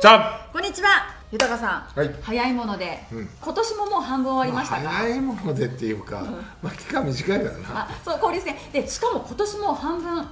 ちゃん、こんにちは。豊さん、はい、早いもので、今年ももう半分終わりましたか。早いものでっていうか、まあ期間短いからな。あ、そう、交流戦で、しかも今年も半分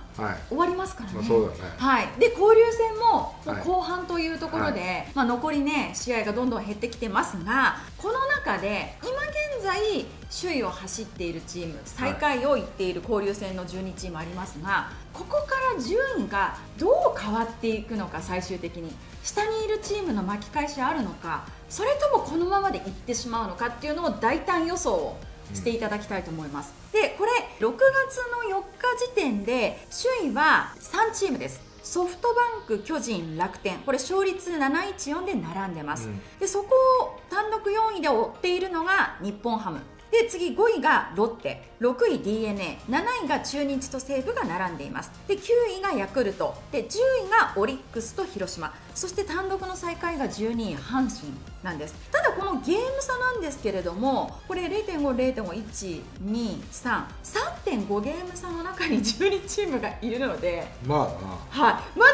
終わりますからね。そうだね。はい。で、交流戦も後半というところで、まあ残りね試合がどんどん減ってきてますが、この中で今現在首位を走っているチーム、最下位を行っている交流戦の12チームありますが、ここから順位がどう変わっていくのか、最終的に下にいるチームの巻き返しあるのか、それともこのままでいってしまうのかっていうのを大胆予想をしていただきたいと思います。で、これ6月の4日時点で首位は3チームです。ソフトバンク、巨人、楽天、これ勝率 7-1-4 で並んでます、でそこを単独4位で追っているのが日本ハムで、次5位がロッテ、6位 DeNA、7位が中日と西武が並んでいます。で、9位がヤクルトで、10位がオリックスと広島、そして単独の最下位が12位阪神なんです。ただこのゲーム差なんですけれども、これ 0.5、0.5、1、2、3.5 ゲーム差の中に12チームがいるので、まあな、はい、まだ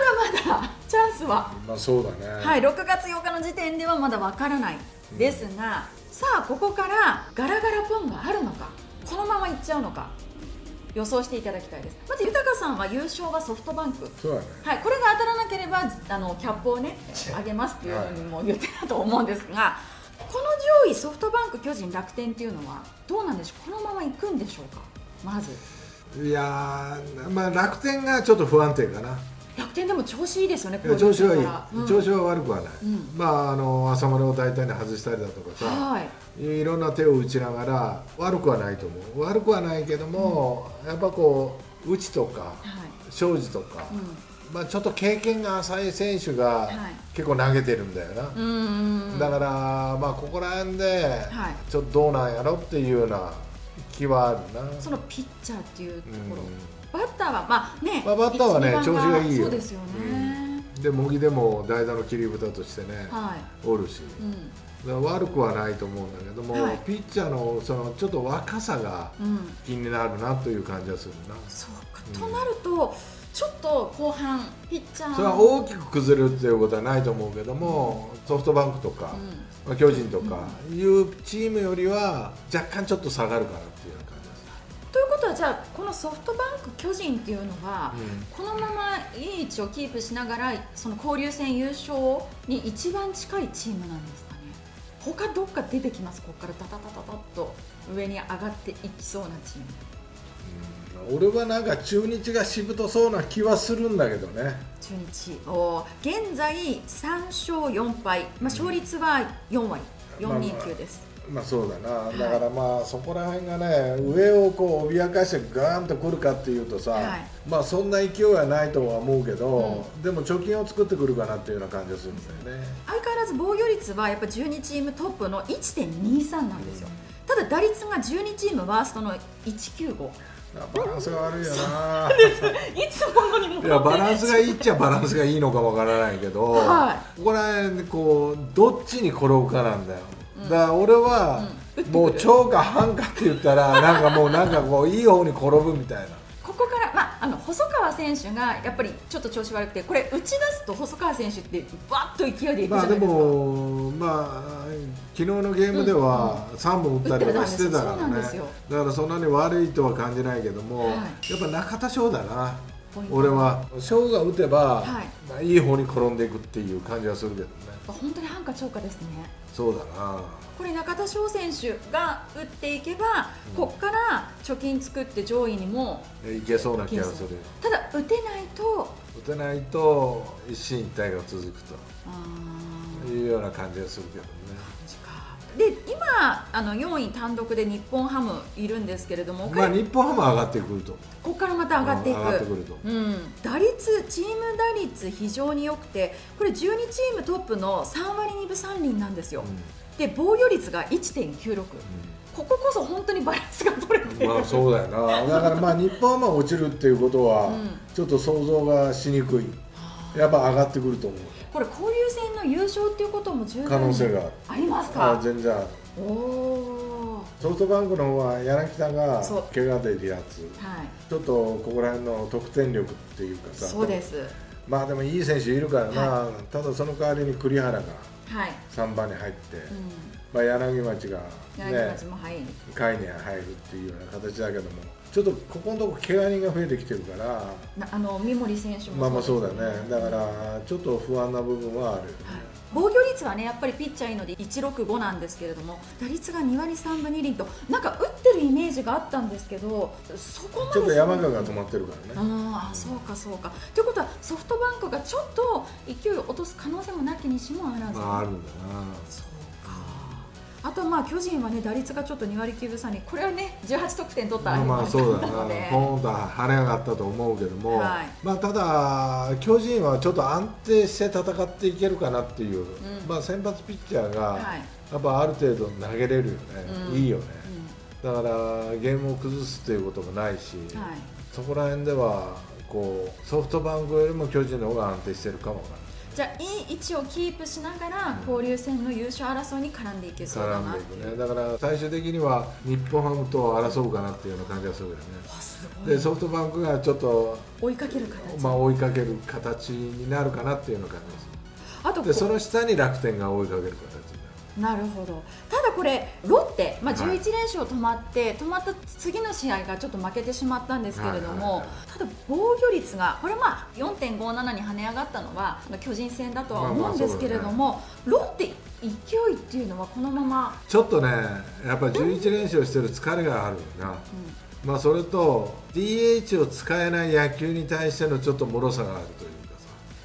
まだチャンスは、まあそうだね、はい、6月8日の時点ではまだわからないですが、さあここからガラガラポンがあるのか、このままいっちゃうのか予想していただきたいです。まず豊さんは優勝はソフトバンク、そうだね、はい、これが当たらなければキャップをねあげますっていうふうにも言ってたと思うんですが、はい、この上位ソフトバンク、巨人、楽天っていうのはどうなんでしょう、このままいくんでしょうか。まずいやー、まあ、楽天がちょっと不安定かな。楽天でも調子いいですよね。調子はいい、調子は悪くはない、まあ浅村を大体に外したりだとかさ、はい、いろんな手を打ちながら悪くはないと思う。悪くはないけども、やっぱこう内とか庄司とか、はい、まあちょっと経験が浅い選手が結構投げてるんだよな、だからまあここら辺でちょっとどうなんやろっていうような気はあるな。そのピッチャーっていうところ、バッターはまあね、バッターはね調子がいいよ。そうですよね。で茂木でも代打の切り札としてね、おるし、悪くはないと思うんだけども、ピッチャーのそのちょっと若さが気になるなという感じはするな。そうかとなると、ちょっと後半ピッチャーそれは大きく崩れるっていうことはないと思うけども、ソフトバンクとか巨人とかいうチームよりは若干ちょっと下がるかなっていう感じ。ということは、じゃあこのソフトバンク、巨人っていうのは、このままいい位置をキープしながら、その交流戦優勝に一番近いチームなんですかね。他どっか出てきます、ここからダダダダダッと上に上がっていきそうなチーム。俺はなんか中日がしぶとそうな気はするんだけどね。中日、現在3勝4敗、まあ、勝率は4割、429です。まあそうだな、だからまあそこら辺がね、上をこう脅かしてガーンとくるかっていうとさ、まあそんな勢いはないとは思うけど、でも貯金を作ってくるかなっていうような感じがするんだよね。相変わらず防御率はやっぱ12チームトップの 1.23 なんですよ。ただ打率が12チームワーストの195。バランスが悪いよな。いつものにも。いや、バランスがいいっちゃバランスがいいのかわからないけど、ここら辺こうどっちに転ぶかなんだよ。だから俺はもう超か半かって言ったら、なんかもうなんかこういい方に転ぶみたいな。ここから、まあ、細川選手がやっぱりちょっと調子悪くて、これ打ち出すと細川選手ってバッと勢いでいくじゃないですか。まあでも、まあ昨日のゲームでは3本打ったりとかしてたからね。だからそんなに悪いとは感じないけども、やっぱ中田翔だな。俺は翔が打てばいい方に転んでいくっていう感じはするけどね。本当に半か超かですね。そうだな。これ中田翔選手が打っていけば、ここから貯金作って上位にもいけそうな気がする。ただ打てないと、一進一退が続くというような感じがするけどね。で今4位単独で日本ハムいるんですけれども、まあ日本ハム上がってくると、ここからまた上がっていく、打率、チーム打率非常に良くて、これ12チームトップの3割2分3厘なんですよ。で防御率が 1.96、こここそ本当にバランスが取れてる。まあそうだよな。だからまあ日本ハムは落ちるっていうことはちょっと想像がしにくい。やっぱ上がってくると思う。これ交流戦の優勝っていうことも十分可能性がありますか。全然ある。ソフトバンクの方は柳田が怪我で離脱、ちょっとここら辺の得点力っていうかさ、そうです。まあでもいい選手いるからな、はい、ただその代わりに栗原が3番に入って、はい、まあ柳町が、ね、柳町も入る、下位に入るっていうような形だけども、ちょっとここのとこ怪我人が増えてきてるから、三森選手も、ね、まあまあそうだね、だからちょっと不安な部分はある。はい、防御率はね、やっぱりピッチャーいいので165なんですけれども、打率が2割3分2厘と、なんか打ってるイメージがあったんですけど、そこまでちょっと山川が止まってるからね。ああ、そうかそうか。ということは、ソフトバンクがちょっと勢いを落とす可能性もなきにしもあらず。あるんだな。そうか。あとまあ巨人はね、打率がちょっと2割9分3厘、これはね、18得点取った。まあそうだな。ポンと跳ね上がったと思うけども、はい、まあただ巨人はちょっと安定して戦っていけるかなっていう。うん、まあ先発ピッチャーがやっぱある程度投げれるよね。うん、いいよね。だからゲームを崩すということもないし、はい、そこら辺ではこうソフトバンクよりも巨人の方が安定してるかもわからない。じゃあいい位置をキープしながら交流戦の優勝争いに絡んでいけそうだな。だから最終的には日本ハムと争うかなっていうような感じがするよね。でソフトバンクがちょっと追いかける形、まあ追いかける形になるかなっていうような感じです。あとでその下に楽天が追いかける形。なるほど。ただこれロッテ、まあ、11連勝止まった次の試合がちょっと負けてしまったんですけれども、ただ防御率がこれまあ 4.57 に跳ね上がったのは巨人戦だとは思うんですけれども、ロッテ勢いっていうのはこのままちょっとね、やっぱり11連勝してる疲れがあるよな、うん、まあそれと DH を使えない野球に対してのちょっともろさがあるという。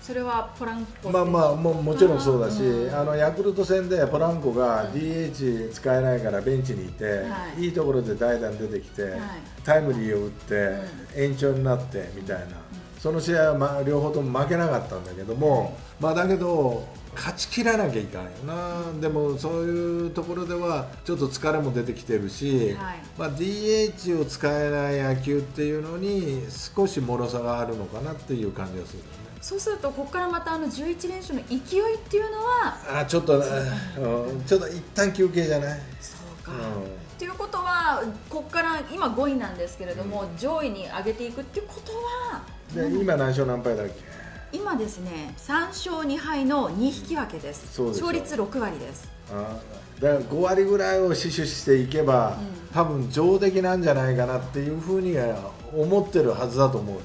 それはポランコ、まあまあ もちろんそうだし、あのヤクルト戦でポランコが DH 使えないからベンチにいて、はい、いいところで代打に出てきて、はい、タイムリーを打って延長になってみたいな、うん、その試合は、まあ、両方とも負けなかったんだけども、うん、まあだけど勝ち切らなきゃいかんよな。でもそういうところではちょっと疲れも出てきてるし、はい、まあ DH を使えない野球っていうのに少しもろさがあるのかなっていう感じがする。そうするとここからまたあの11連勝の勢いっていうのはちょっと一旦休憩じゃない。そうか、ということはここから今5位なんですけれども、上位に上げていくっていうことは、今何勝何敗だっけ。今ですね、3勝2敗の2引き分けです。勝率6割です。だから5割ぐらいを死守していけば多分上出来なんじゃないかなっていうふうには思ってるはずだと思う。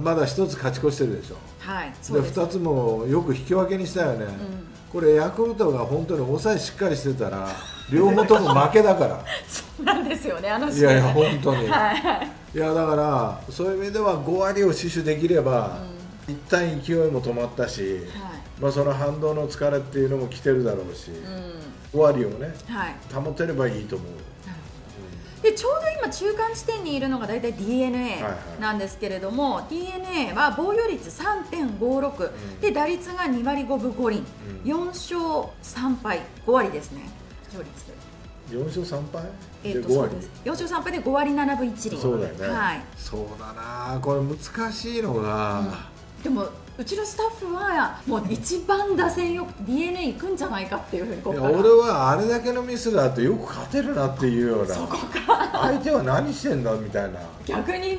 まだ1つ勝ち越してるでしょ、はい、で2つもよく引き分けにしたよね、うん、これ、ヤクルトが本当に抑えしっかりしてたら、両方とも負けだから、そうなんですよね、あの試合、いやいや、本当に、はい、いやだから、そういう意味では5割を死守できれば、うん、一旦勢いも止まったし、はい、まあその反動の疲れっていうのも来てるだろうし、うん、5割をね、はい、保てればいいと思う。でちょうど今、中間地点にいるのが大体 DeNA なんですけれども、はいはい、DeNA は防御率 3.56、うん、で打率が2割5分5厘、うん、4勝3敗、5割ですね、勝率4勝3敗で5割、4勝3敗で5割7分1厘、そうだよね、はい、そうだな、これ、難しいのな、うん、でも、うちのスタッフは、もう一番打線よく DeNA いくんじゃないかっていうふうに、俺はあれだけのミスがあって、よく勝てるなっていうような、そこか相手は何してんだみたいな、逆にね、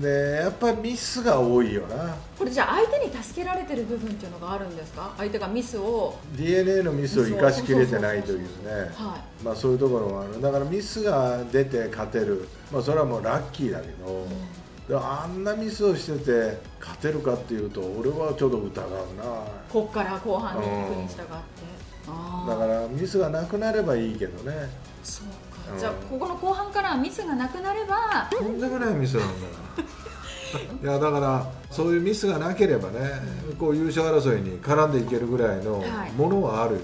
でやっぱりミスが多いよな。これ、じゃあ、相手に助けられてる部分っていうのがあるんですか、相手がミスを、DeNA のミスを生かしきれてないというね、まあそういうところもある、だからミスが出て勝てる、まあそれはもうラッキーだけど。うん、あんなミスをしてて勝てるかっていうと俺はちょっと疑うな。こっから後半に行くに従って、だからミスがなくなればいいけどね。そうか、じゃあここの後半からミスがなくなれば、とんでもないミスなんだな。いやだからそういうミスがなければね、こう優勝争いに絡んでいけるぐらいのものはあるよ、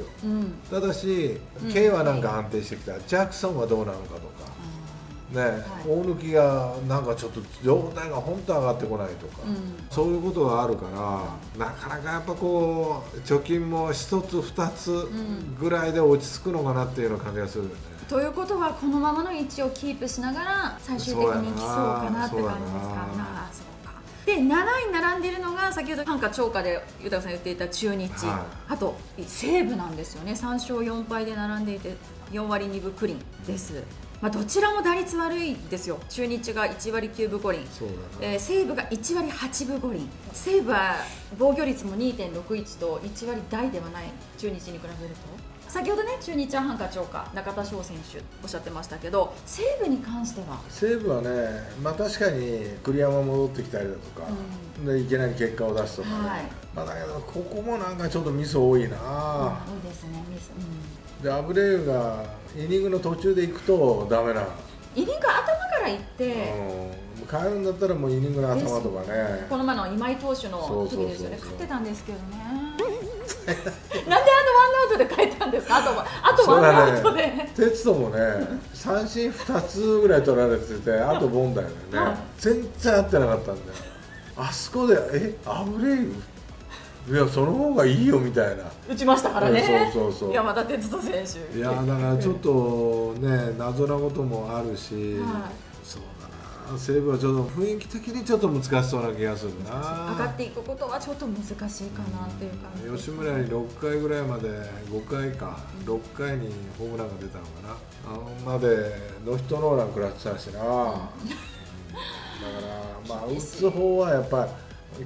ただし K はなんか安定してきた、ジャクソンはどうなのかとかね、はい、大貫がなんかちょっと状態が本当上がってこないとか、うん、そういうことがあるから、なかなかやっぱこう貯金も1つ2つぐらいで落ち着くのかなっていうような感じがするよね、うん。ということはこのままの位置をキープしながら最終的に来そうかなって感じですから。で7位に並んでいるのが先ほど短歌長歌で豊さん言っていた中日、はい、あと西武なんですよね。3勝4敗で並んでいて4割2分9厘です。うん、まあ、どちらも打率悪いですよ。中日が1割9分5厘、西武が1割8分5厘、西武は防御率も 2.61 と1割台ではない中日に比べると、先ほどね、中日はハンカチョーカー中田翔選手おっしゃってましたけど、西武に関しては、西武はね、まあ、確かに栗山戻ってきたりだとか、うん、でいきなり結果を出すとか、ね、はい、まあだけどここもなんかちょっとミス多いな、うん、多いですね、ミス、うん、でアブレイユがイニングの途中で行くとダメな、イニング頭から行って、うん、変えるんだったらもうイニングの頭とかね、この前の今井投手の時ですよね、勝ってたんですけどね。なんであのワンアウトで変えたんですか、あとワンアウトで、ね、鉄人もね、三振2つぐらい取られてて、あと凡打だよね、全然合ってなかったんだよ、あそこで、アブレイユ、いや、その方がいいよみたいな、打ちましたからね、山田哲人選手。いや、だからちょっとね、謎なこともあるし、そうだな、西武はちょっと雰囲気的にちょっと難しそうな気がするな、上がっていくことはちょっと難しいかなっていう感じ、吉村に6回ぐらいまで、5回か、6回にホームランが出たのかな、あのまでノーヒットノーラン食らってたしな、だから、まあ、打つ方はやっぱり、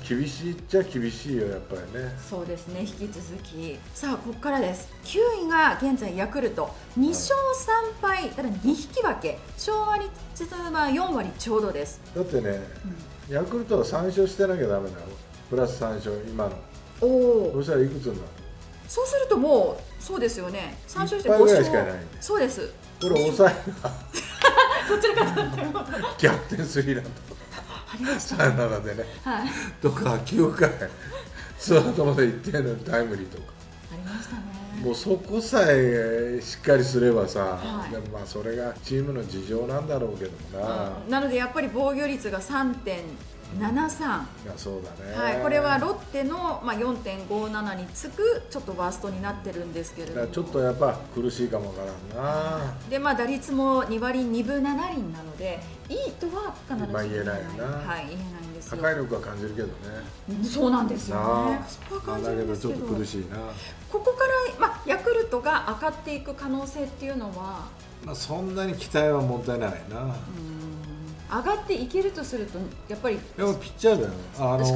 厳しいっちゃ厳しいよ、やっぱりね。そうですね、引き続き、さあここからです。9位が現在ヤクルト、2勝3敗、ただ2引き分け、勝率は4割ちょうどです。だってね、うん、ヤクルトは3勝してなきゃだめだよ、プラス3勝、今の、そしたらいくつになる？そうするともう、そうですよね、3勝して5勝ぐらいしかない、そうです、これ、抑えが、どちらかだったら、逆転スリーランとか。サヨナラでね、はい、とか9回ツーアウトまで1点のタイムリーとかありましたね。もうそこさえしっかりすればさ、はい、でもまあそれがチームの事情なんだろうけどもな、うん、なのでやっぱり防御率が 3.73、これはロッテの 4.57 に次ぐちょっとワーストになってるんですけれども、ちょっとやっぱ苦しいかもわからんな。で、まあ、打率も2割2分7厘なので、いいとは必ず言えないな、はい、言えないんですよ。破壊力は感じるけどね、そうなんですよね、だけどちょっと苦しいな。ここから、まあ、ヤクルトが上がっていく可能性っていうのは、まあ、そんなに期待はもったいないな。うん、上がっていけるとすると、やっぱりピッチャーだよね、抑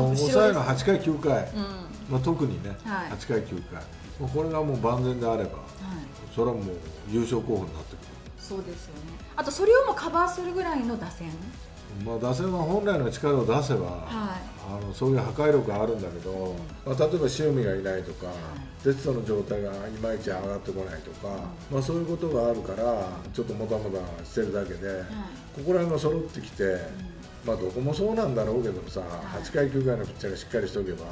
えの8回、9回、まあ、特にね、はい、8回、9回、これがもう万全であれば、はい、それはもう優勝候補になってくる、そうですよね、あとそれをもカバーするぐらいの打線、まあ打線は本来の力を出せば、はい、そういう破壊力があるんだけど、まあ、例えば塩見がいないとか、鉄人、はい、の状態がいまいち上がってこないとか、はい、まあそういうことがあるから、ちょっともたもたしてるだけで、はい、ここら辺が揃ってきて、うん、まあどこもそうなんだろうけどさ、はい、8回、9回のピッチャーがしっかりしておけば、うん、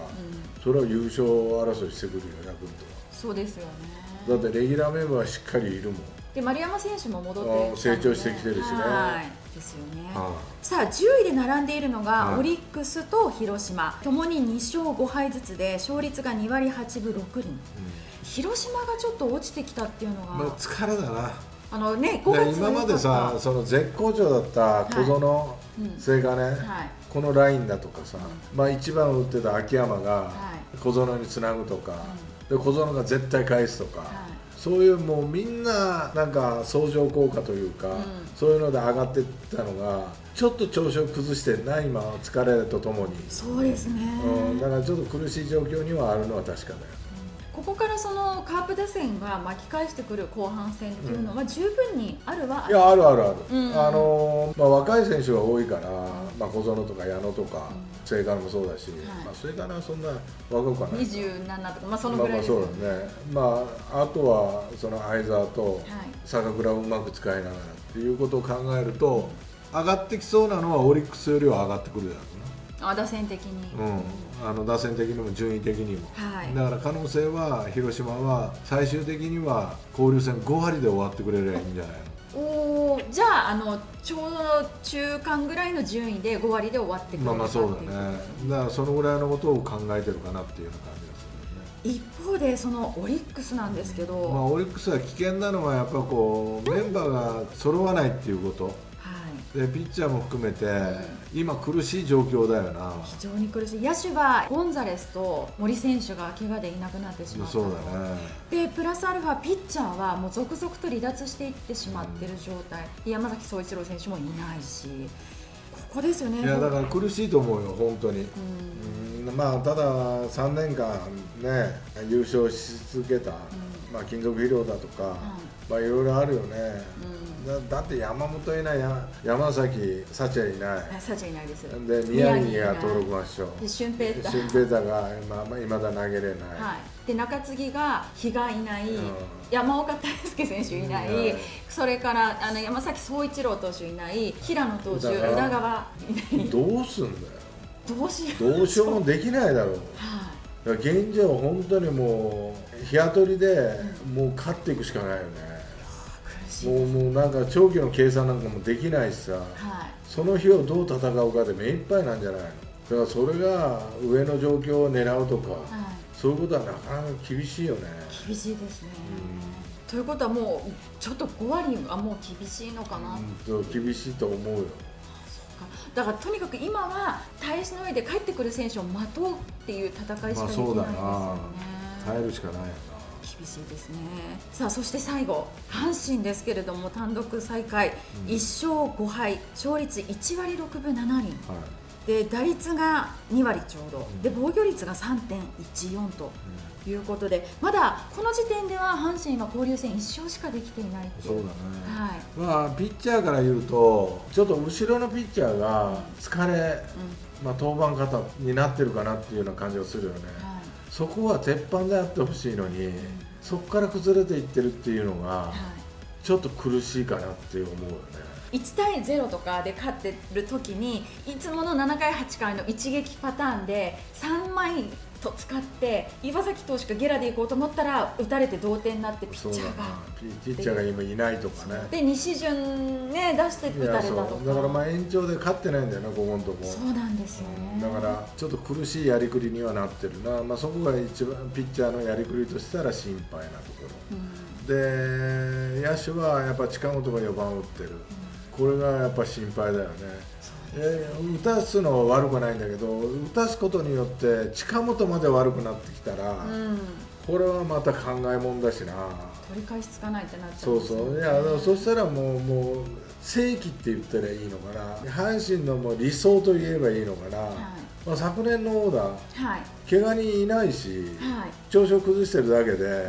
それは優勝争いしてくるよ、ヤクルトは。そうですよね、だってレギュラーメンバーはしっかりいるもん。で、丸山選手も戻ってきたので、成長してきてるしね。ですよね。さあ10位で並んでいるのがオリックスと広島、ともに2勝5敗ずつで勝率が2割8分6厘、うん、広島がちょっと落ちてきたっていうのが、まあ疲れだな。ね、今までさ、その絶好調だった小園、それがね、このラインだとかさ、まあ1番を打ってた秋山が小園につなぐとか、で小園が絶対返すとか。そういうもうみんななんか相乗効果というか、うん、そういうので上がっていったのがちょっと調子を崩してんな、今疲れとともに、そうですね、うん、だからちょっと苦しい状況にはあるのは確かだよ、うん、ここからそのカープ打線が巻き返してくる後半戦っていうのは十分にあるは、うん、いや、あるあるある、うん、まあ、若い選手が多いから、まあ、小園とか矢野とか、うん、末包もそうだし、はい、まあ末包はそんな若くはない、27とか、まあ、そのぐらいですよね。まああとはその相澤と坂倉をうまく使いながらっていうことを考えると、上がってきそうなのはオリックスよりは上がってくるだろうな、打線的に、うん、打線的にも順位的にも、はい、だから可能性は広島は最終的には交流戦5割で終わってくれればいいんじゃないの。じゃあ、ちょうど中間ぐらいの順位で5割で終わってくる、まあそうだね、だからそのぐらいのことを考えてるかなっていう感じがするね。一方で、そのオリックスなんですけど、まあ、オリックスは危険なのは、やっぱこうメンバーが揃わないっていうこと。はい、でピッチャーも含めて、今、苦しい状況だよな。非常に苦しい。野手はゴンザレスと森選手が怪我でいなくなってしまったの、そうだね、でプラスアルファ、ピッチャーはもう続々と離脱していってしまっている状態、うん、山崎颯一郎選手もいないし、ここですよね。いやだから苦しいと思うよ、本当に。まあ、ただ、3年間、ね、優勝し続けた、まあ、金属疲労だとか、まあ、いろいろあるよね。だって山本いない、山崎幸也いない、幸也いないですで、宮城が登録抹消、俊平太がいまだ投げれない、で中継ぎが比嘉いない、山岡大輔選手いない、それから山崎颯一郎投手いない、平野投手、宇田川いない。どうすんだよ、どうしようもできないだろう。現状、本当にもう日当たりでもう勝っていくしかないよね。もうなんか長期の計算なんかもできないしさ、その日をどう戦うかで目いっぱいなんじゃないの。だからそれが上の状況を狙うとか、そういうことはなかなか厳しいよね。厳しいですね。ということはもうちょっと5割はもう厳しいのかな。厳しいと思うよ。だからとにかく今は耐えの上で帰ってくる選手を待とうっていう戦いしかできないですよね。耐えるしかないよな。厳しいですね。さあそして最後、阪神ですけれども単独最下位、1勝5敗、勝率1割6分7厘、で打率が2割ちょうど、で防御率が 3.14 ということで、まだこの時点では阪神は交流戦1勝しかできていないっていう。そうだね、まあピッチャーから言うとちょっと後ろのピッチャーが疲れ、登板型になってるかなっていうような感じがするよね。そこは鉄板であってほしいのに、そこから崩れていってるっていうのがちょっと苦しいかなって思うよね。1対0とかで勝ってる時にいつもの7回8回の一撃パターンで3枚と使って、岩崎投手がゲラでいこうと思ったら打たれて同点になって、ピッチャーが今いないとかね、で西潤ね出して打たれたとか、だからまあ延長で勝ってないんだよな、ここのとこ。そうなんですよね。だからちょっと苦しいやりくりにはなってるな。まあそこが一番ピッチャーのやりくりとしたら心配なところ、で野手はやっぱ近本が4番を打ってる、これがやっぱ心配だよね。打たすのは悪くないんだけど、打たすことによって近本まで悪くなってきたら、これはまた考えもんだしな。取り返しつかないってなっちゃう、ね、そういやそしたらもう正規って言ったらいいのかな、阪神のもう理想と言えばいいのかな、まあ、昨年のオーダー、怪我にいないし、調子を崩してるだけで、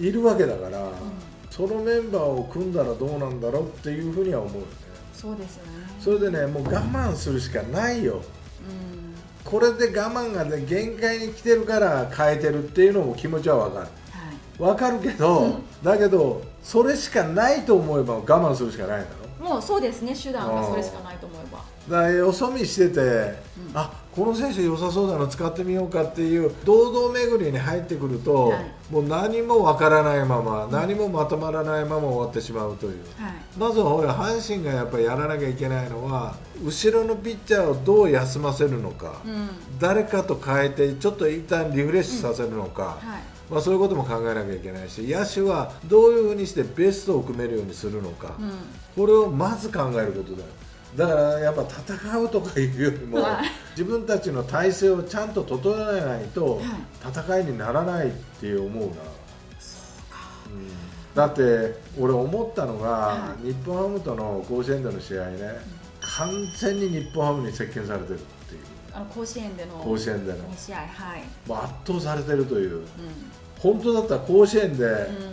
いるわけだから、そのメンバーを組んだらどうなんだろうっていうふうには思う。そうですよね。それでね、もう我慢するしかないよ、これで我慢が、ね、限界に来てるから変えてるっていうのも気持ちは分かる、分かるけど、だけどそれしかないと思えば我慢するしかないだろ。もうそうですね、手段がそれしかないと思えば、だからよそ見してて、あ、この選手良さそうなの使ってみようかっていう堂々巡りに入ってくると、もう何も分からないまま、何もまとまらないまま終わってしまうという、まずはほら阪神がやっぱりやらなきゃいけないのは、後ろのピッチャーをどう休ませるのか、誰かと変えてちょっと一旦リフレッシュさせるのか、まあそういうことも考えなきゃいけないし、野手はどういうふうにしてベストを組めるようにするのか、これをまず考えることだよ。だからやっぱ戦うとかいうよりも、自分たちの体制をちゃんと整えないと戦いにならないって思うな。そうか、だって俺思ったのが、日本ハムとの甲子園での試合ね、完全に日本ハムに接近されてるっていう、甲子園での2試合、もう圧倒されてるという、本当だったら甲子園で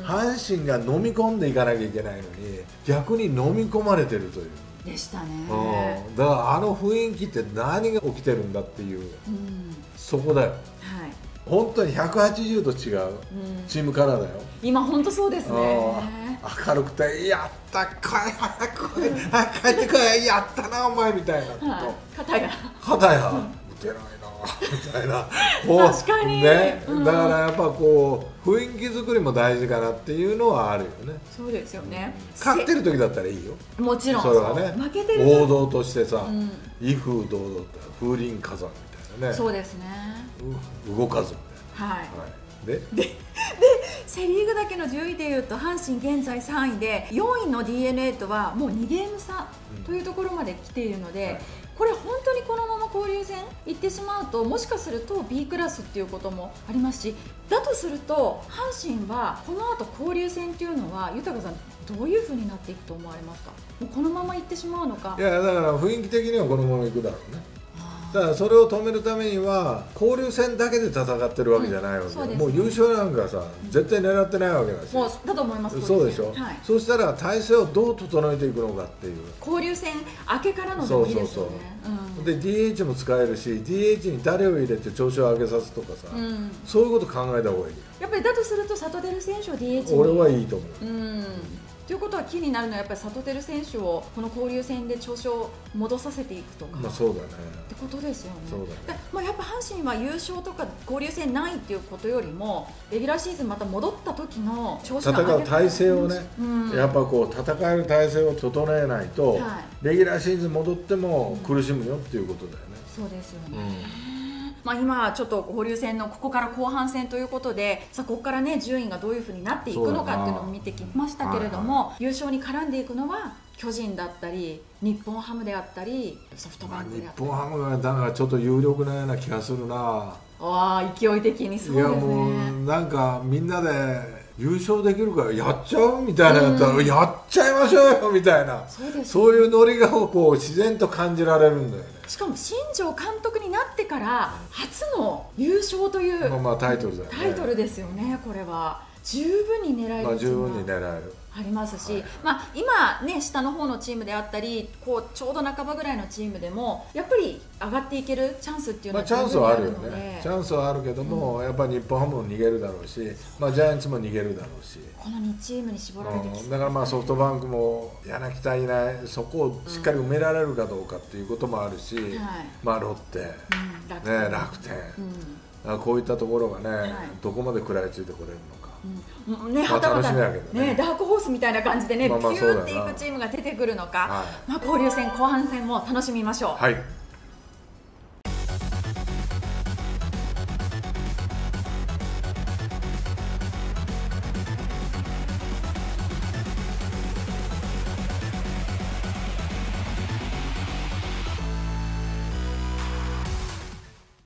阪神が飲み込んでいかなきゃいけないのに、逆に飲み込まれてるという。でしたね、だからあの雰囲気って何が起きてるんだっていう、そこだよ、本当に180度違う、チームカラーだよ今、本当そうですね。明るくて、やった、帰ってこい、やったな、お前みたいな、片や、打てないなみたいな、確かにね、だからやっぱこう、雰囲気作りも大事かなっていうのはあるよね。そうですよね。勝ってる時だったらいいよ、もちろん、それはね、負けてる王道としてさ、威風堂々って風林火山みたいなね、そうですね、動かずみたいな。でセ・リーグだけの順位でいうと阪神現在3位で4位の DeNA とはもう2ゲーム差というところまで来ているので、これ本当にこのまま交流戦行ってしまうともしかすると B クラスっていうこともありますし、だとすると阪神はこの後交流戦っていうのは豊さんどういうふうになっていくと思われますか？もうこのまま行ってしまうのか。いやだから雰囲気的にはこのまま行くだろうね。だからそれを止めるためには交流戦だけで戦ってるわけじゃないわけ、もう優勝なんかさ絶対狙ってないわけだし、もうだと思います。そうでしょ。そうしたら体制をどう整えていくのかっていう、交流戦明けからのでもいいですよね。で DH も使えるし、 DH に誰を入れて調子を上げさすとかさ、そういうこと考えた方がいい。やっぱりだとするとサトデル選手を DH に俺はいいと思う。ということは気になるのはやっぱりサトテル選手をこの交流戦で調子を戻させていくとか、まあそうだねってことですよね。そうだね。まあやっぱ阪神は優勝とか交流戦ないっていうことよりもレギュラーシーズンまた戻った時の調子が上がる、戦う体制をね、やっぱこう戦える体制を整えないと、レギュラーシーズン戻っても苦しむよっていうことだよね。そうですよね。まあ今ちょっと交流戦のここから後半戦ということで、さあここからね順位がどういうふうになっていくのかっていうのを見てきましたけれども、優勝に絡んでいくのは巨人だったり日本ハムであったりソフトバンクであったり、日本ハムがだからちょっと有力なような気がするなあ、勢い的に。そうですね。いやもうなんかみんなで優勝できるからやっちゃうみたいな、やったらやっちゃいましょうよみたいな、そういうノリがこう自然と感じられるんだよね。しかも新庄監督になってから初の優勝というタイトルだよね。タイトルですよね。これは十分に狙える、まあ十分に狙えるありますし、まあ今ね下の方のチームであったり、こうちょうど半ばぐらいのチームでもやっぱり上がっていけるチャンスっていうのは、チャンスはあるよね。チャンスはあるけども、やっぱり日本ハムも逃げるだろうし、まあジャイアンツも逃げるだろうし、この2チームに絞られてきて、だからまあソフトバンクも柳田いない、そこをしっかり埋められるかどうかっていうこともあるし、まあロッテ、ね楽天、こういったところがねどこまで食らいついてこれるのか。ね、はたまたねダークホースみたいな感じでね、ピューっていくチームが出てくるのか、まあ交流戦後半戦も楽しみましょう。はい。